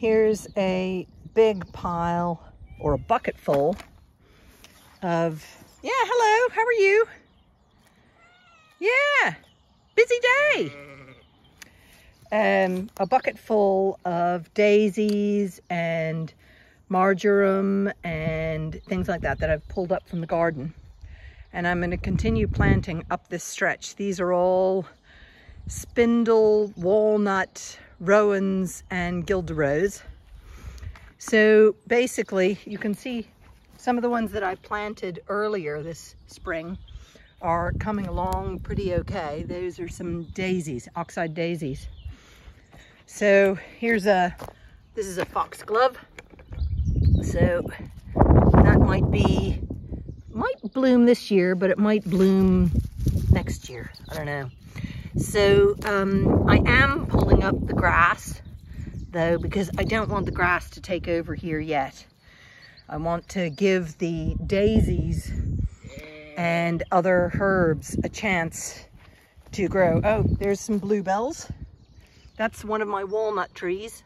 Here's a big pile or a bucket full of, yeah, hello, how are you? Yeah, busy day. A bucket full of daisies and marjoram and things like that that I've pulled up from the garden. And I'm going to continue planting up this stretch. These are all spindle, walnut, rowans, and Guelder Rose. So basically, you can see some of the ones that I planted earlier this spring are coming along pretty okay. Those are some daisies, oxeye daisies. So here's a, this is a fox glove. So that might be, might bloom this year, but it might bloom next year. I don't know. So I am pulling up the grass though, because I don't want the grass to take over here yet. I want to give the daisies and other herbs a chance to grow. Oh, there's some bluebells. That's one of my walnut trees.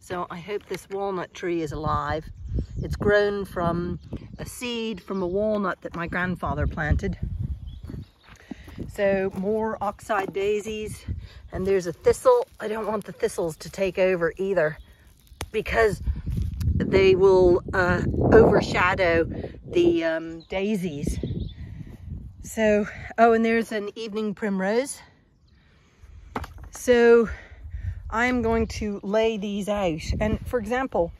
So I hope this walnut tree is alive. It's grown from a seed from a walnut that my grandfather planted. So more oxeye daisies, and there's a thistle. I don't want the thistles to take over either, because they will overshadow the daisies. So, oh, and there's an evening primrose. So I'm going to lay these out. And for example,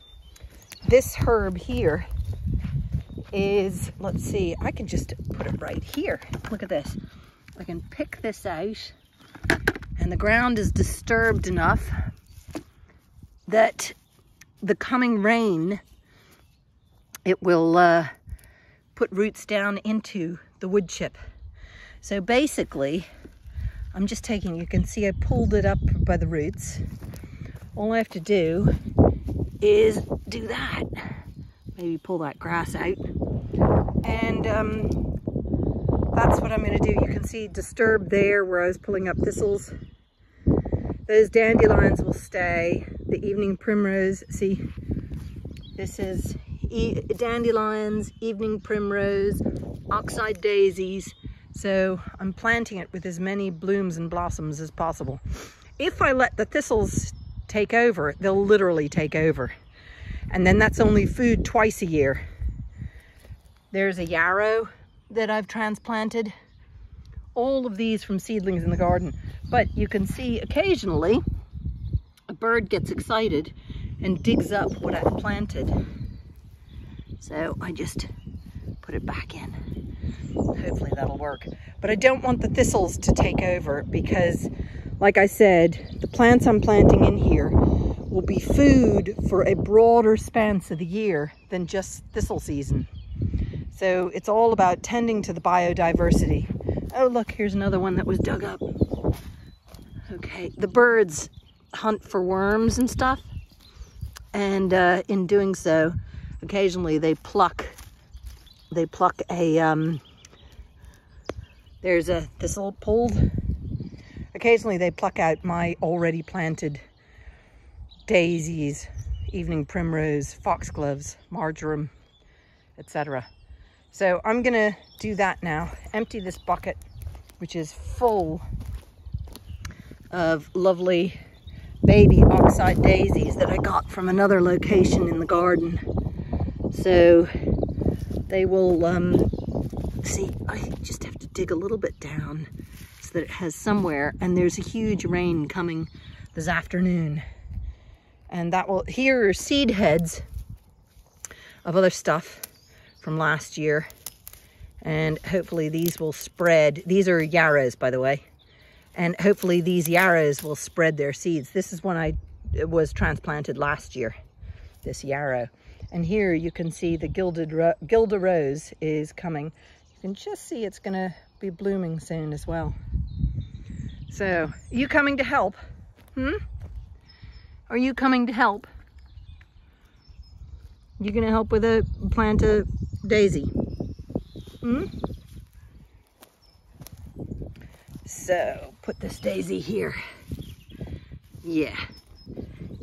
this herb here is, let's see, I can just put it right here. Look at this. I can pick this out, and the ground is disturbed enough that the coming rain, it will put roots down into the wood chip. So basically, I'm just taking, you can see I pulled it up by the roots. All I have to do is do that. Maybe pull that grass out. And that's what I'm going to do. You can see disturbed there where I was pulling up thistles. Those dandelions will stay. The evening primrose, see, this is dandelions, evening primrose, oxeye daisies. So I'm planting it with as many blooms and blossoms as possible. If I let the thistles take over, they'll literally take over. And then that's only food twice a year. There's a yarrow that I've transplanted. All of these from seedlings in the garden. But you can see occasionally a bird gets excited and digs up what I've planted. So I just put it back in. Hopefully that'll work. But I don't want the thistles to take over, because like I said, the plants I'm planting in here will be food for a broader span of the year than just thistle season. So it's all about tending to the biodiversity. Oh, look, here's another one that was dug up. Okay, the birds hunt for worms and stuff. And in doing so, occasionally they pluck a, there's a thistle pulled. Occasionally they pluck out my already planted daisies, evening primrose, foxgloves, marjoram, etc. So I'm gonna do that now. Empty this bucket, which is full of lovely baby oxeye daisies that I got from another location in the garden. So they will, see, I just have to dig a little bit down so that it has somewhere, and there's a huge rain coming this afternoon. And that will, here are seed heads of other stuff from last year, and hopefully these will spread. These are yarrows, by the way, and hopefully these yarrows will spread their seeds. This is one it was transplanted last year, this yarrow. And here you can see the Guelder Rose is coming. You can just see it's going to be blooming soon as well. So, you coming to help? Hmm? Are you coming to help? You going to help with a plant a daisy? Hmm? So, put this daisy here. Yeah.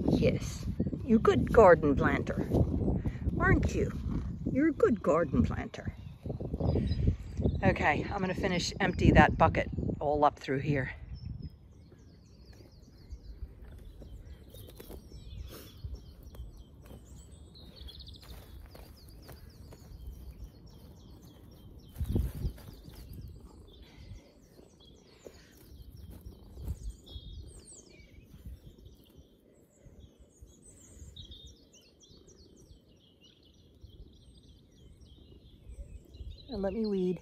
Yes. You good garden planter, aren't you? You're a good garden planter. Okay, I'm gonna finish empty that bucket all up through here. And let me weed.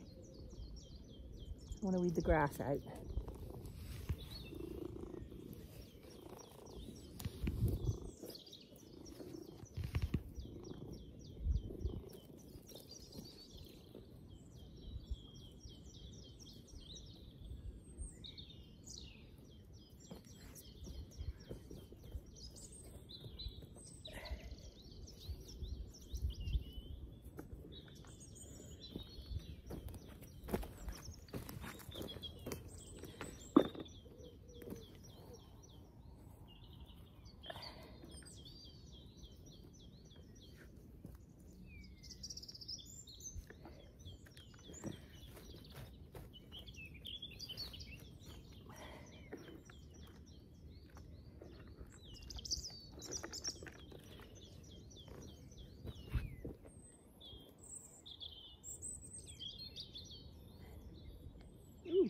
I want to weed the grass out.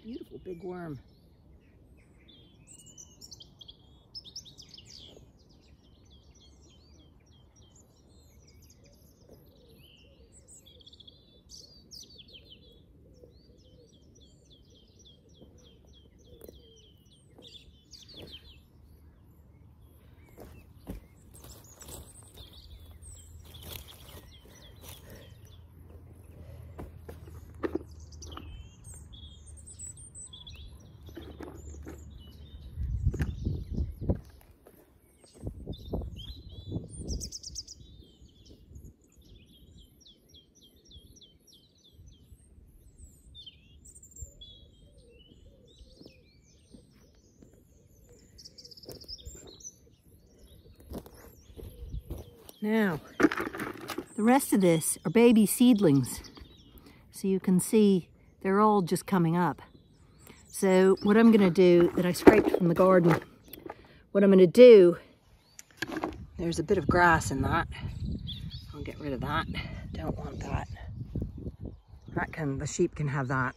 Beautiful big worm. Now, the rest of this are baby seedlings. So you can see they're all just coming up. So what I'm gonna do, that I scraped from the garden, what I'm gonna do, there's a bit of grass in that. I'll get rid of that. Don't want that. The sheep can have that.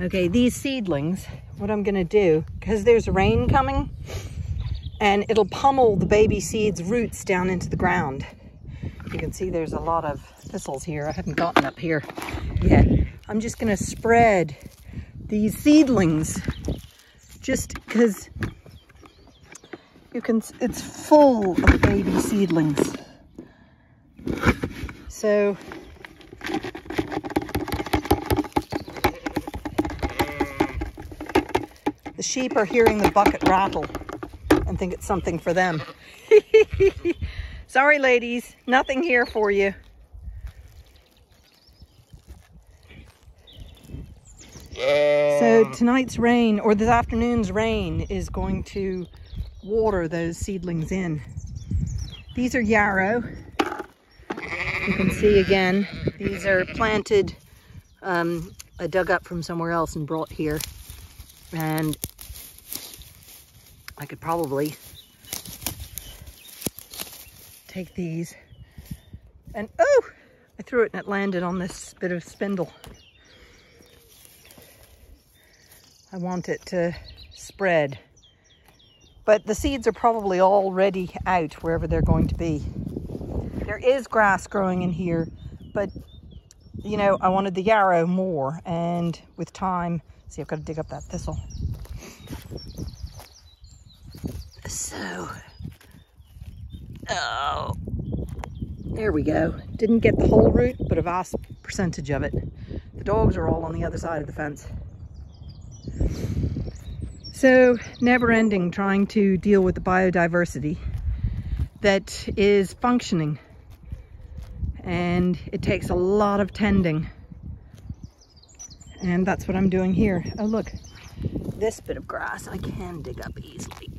Okay, these seedlings, what I'm gonna do, because there's rain coming, and it'll pummel the baby seeds' roots down into the ground. You can see there's a lot of thistles here. I haven't gotten up here yet. I'm just gonna spread these seedlings just because you can, it's full of baby seedlings. So, the sheep are hearing the bucket rattle and think it's something for them. Sorry ladies, nothing here for you. So tonight's rain, or this afternoon's rain, is going to water those seedlings in. These are yarrow. You can see again, these are planted, I dug up from somewhere else and brought here. And I could probably take these and, oh, I threw it and it landed on this bit of spindle. I want it to spread, but the seeds are probably already out wherever they're going to be. There is grass growing in here, but you know, I wanted the yarrow more, and with time, see, I've got to dig up that thistle. So, oh, there we go. Didn't get the whole root, but a vast percentage of it. The dogs are all on the other side of the fence. So, never ending, trying to deal with the biodiversity that is functioning. And it takes a lot of tending. And that's what I'm doing here. Oh, look, this bit of grass I can dig up easily.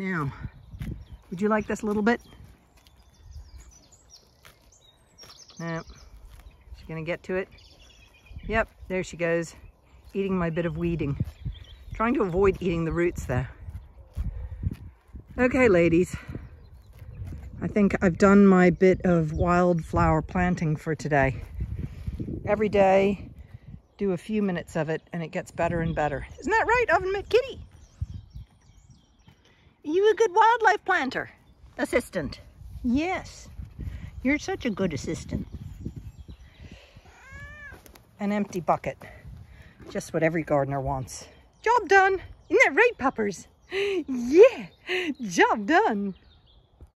Now, we Would you like this little bit? Nope. She's gonna get to it. Yep, there she goes, eating my bit of weeding. Trying to avoid eating the roots there. Okay, ladies. I think I've done my bit of wildflower planting for today. Every day, do a few minutes of it, and it gets better and better. Isn't that right, Oven Mitt Kitty? Are you a good wildlife planter? Assistant. Yes. You're such a good assistant. An empty bucket. Just what every gardener wants. Job done. Isn't that right, puppers? Yeah, job done.